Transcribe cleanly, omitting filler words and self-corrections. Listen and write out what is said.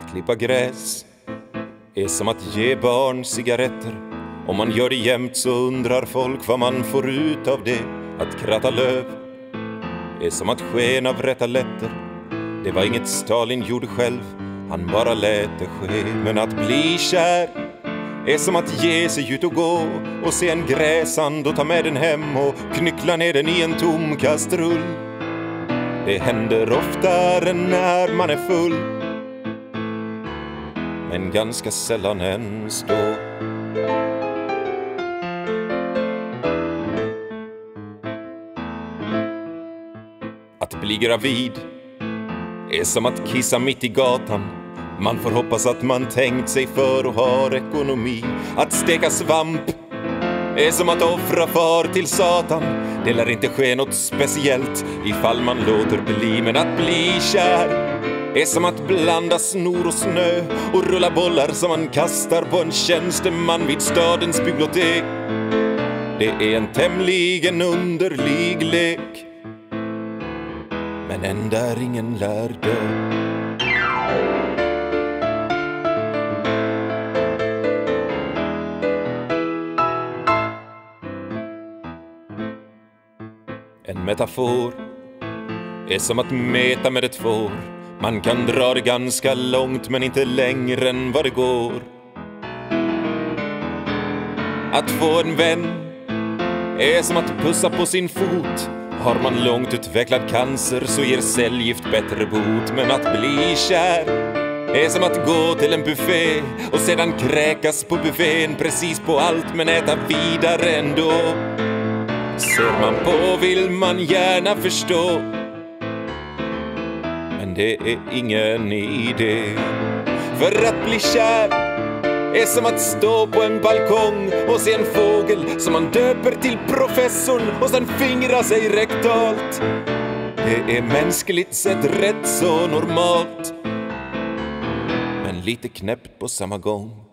Att klippa gräs är som att ge barn cigaretter. Om man gör det jämt så undrar folk vad man får ut av det. Att kratta löv är som att sken av rätta lätter. Det var inget Stalin gjorde själv, han bara lät det ske. Men att bli kär är som att ge sig ut och gå och se en gräsand och ta med den hem och knyckla ner den i en tom kastrull. Det händer oftare när man är full, men ganska sällan ens då. Att bli gravid är som att kissa mitt i gatan. Man får hoppas att man tänkt sig för och har ekonomi. Att steka svamp är som att offra far till Satan. Det lär inte ske något speciellt ifall man låter bli. Men att bli kär är som att blanda snor och snö och rulla bollar som man kastar på en tjänsteman vid stadens bibliotek. Det är en tämligen underlig lek, men än där ingen lär dö. En metafor är som att meta med ett får. Man kan dra det ganska långt men inte längre än vad det går. Att få en vän är som att pussa på sin fot. Har man långt utvecklad cancer så ger cellgift bättre bot. Men att bli kär är som att gå till en buffé och sedan kräkas på buffén precis på allt men äta vidare ändå. Ser man på vill man gärna förstå, men det är ingen idé. För att bli kär är som att stå på en balkong och se en fågel som man döper till professorn och sen fingrar sig rektalt. Det är mänskligt sett rätt så normalt, men lite knäppt på samma gång.